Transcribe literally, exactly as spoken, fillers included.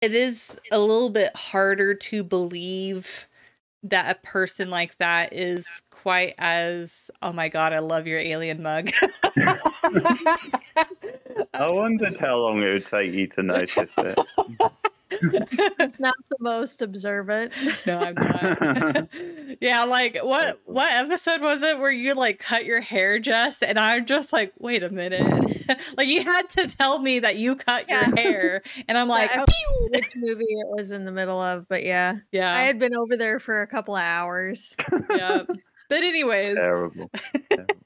It is a little bit harder to believe that a person like that is quite as, oh my god, I love your alien mug. I wondered how long it would take you to notice it. It's not the most observant. No, I'm not. Yeah, like what what episode was it where you like cut your hair, Jess? And I'm just like, wait a minute. Like you had to tell me that you cut yeah. your hair, and I'm like, yeah, oh. Which movie it was in the middle of, but yeah, yeah, I had been over there for a couple of hours. Yeah, but anyways, terrible. terrible.